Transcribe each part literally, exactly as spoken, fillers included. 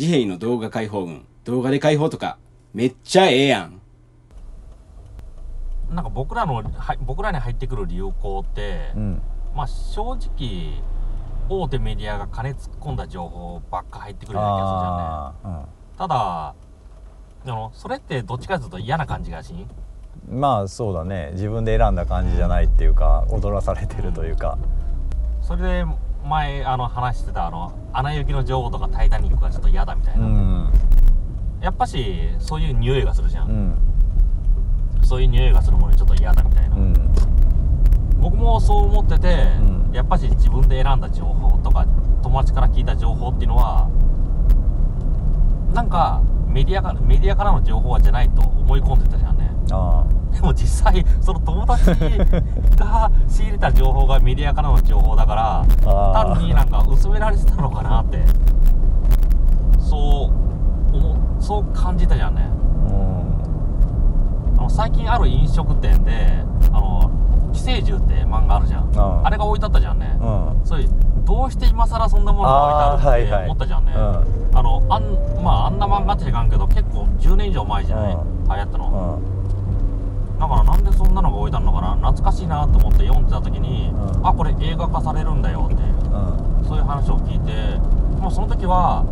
自閉の動画解放群、動画で解放とかめっちゃええやん。なんか僕らの僕らに入ってくる流行って、うん、まあ正直大手メディアが金突っ込んだ情報ばっか入ってくるような気がするじゃんね。うん、ただでもそれってどっちかというと嫌な感じがしん。まあそうだね、自分で選んだ感じじゃないっていうか、踊らされてるというか、うん、それで前あの話してたあの「アナ雪の女王」とか「タイタニック」がちょっと嫌だみたいな、うん、やっぱしそういう匂いがするじゃん、うん、そういう匂いがするものにちょっと嫌だみたいな、うん、僕もそう思ってて、うん、やっぱし自分で選んだ情報とか友達から聞いた情報っていうのはなんかメディアから、メディアからの情報じゃないと思い込んでたじゃんね。ああ、でも実際その友達が仕入れた情報がメディアからの情報だから単になんか薄められてたのかなってそう思そう感じたじゃんね。うん、あの最近ある飲食店で「あの寄生獣」って漫画あるじゃん。 あ, あれが置いてあったじゃんね。うん、それどうして今更そんなものが置いてあるって思ったじゃんね。あのあんまああんな漫画って知らんけど結構じゅうねん以上前じゃない、うん、流行ったの。うん、だからなんでそんなのが置いてあるのかな、懐かしいなと思って読んでた時に、うん、あこれ映画化されるんだよって、うん、そういう話を聞いて、まあ、その時は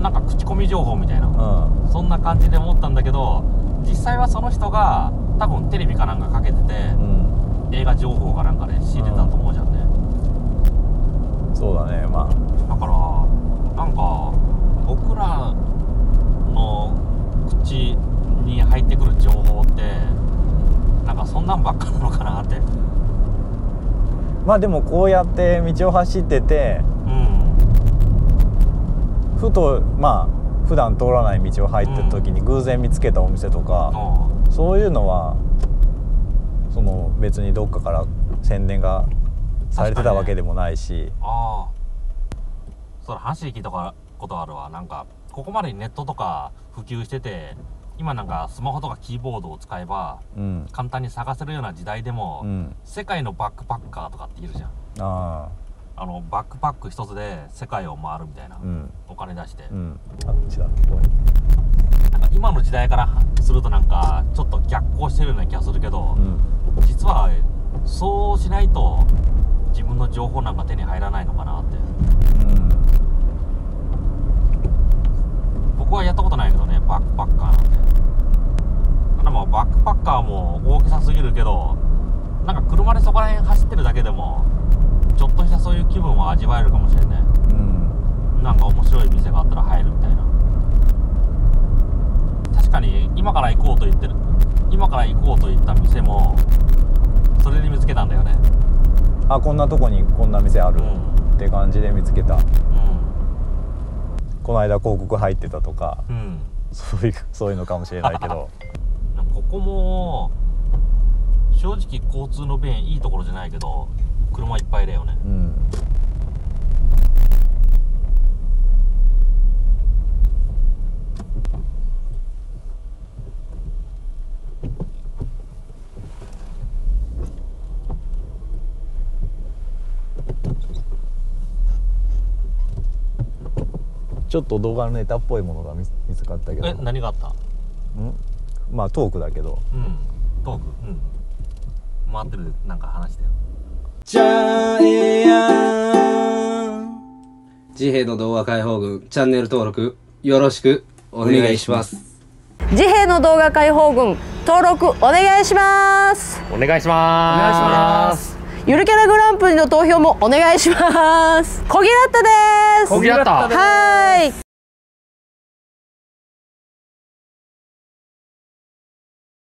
なんか口コミ情報みたいな、うん、そんな感じで思ったんだけど、実際はその人が多分テレビかなんかかけてて、うん、映画情報かなんかで、ね、仕入れたと思うじゃんね。うん、そうだね。まあだからなんか僕らの口に入ってくる情報ってなんかそんなんばっかなのかなって。まあでもこうやって道を走ってて、うん、ふとまあ普段通らない道を入ってる時に偶然見つけたお店とか、うん、そういうのはその別にどっかから宣伝がされてたわけでもないし。ああ、それ話聞いたことあるわ。なんかここまでネットとか普及してて、今なんかスマホとかキーボードを使えば簡単に探せるような時代でも、うん、世界のバックパッカーとかっているじゃん。ああ、あのバックパック一つで世界を回るみたいな、うん、お金出して、うん、あっちだっけ。なんか今の時代からするとなんかちょっと逆行してるような気がするけど、うん、実はそうしないと自分の情報なんか手に入らないのかなって、うん、僕はやったことないけどね、バックパッカーなんて。バックパッカーも大きさすぎるけど、なんか車でそこら辺走ってるだけでもちょっとしたそういう気分を味わえるかもしれない。うん、なんか面白い店があったら入るみたいな。確かに今から行こうと言ってる今から行こうと言った店もそれで見つけたんだよね。あ、こんなとこにこんな店ある、うん、って感じで見つけた。うん、この間広告入ってたとか、うん、そういうそういうのかもしれないけどここも正直交通の便いいところじゃないけど車いっぱいだよね。うん、ちょっと動画のネタっぽいものが見つかったけど。え、何があった？ん？まあトークだけど、うん、トーク、うん、回ってるなんか話だよ。じゃあええやん。自閉の動画解放群チャンネル登録よろしくお願いします。自閉の動画解放群登録お願いします。お願いします。ゆるキャラグランプリの投票もお願いします。小木ラッタです。小木ラッタ。はい。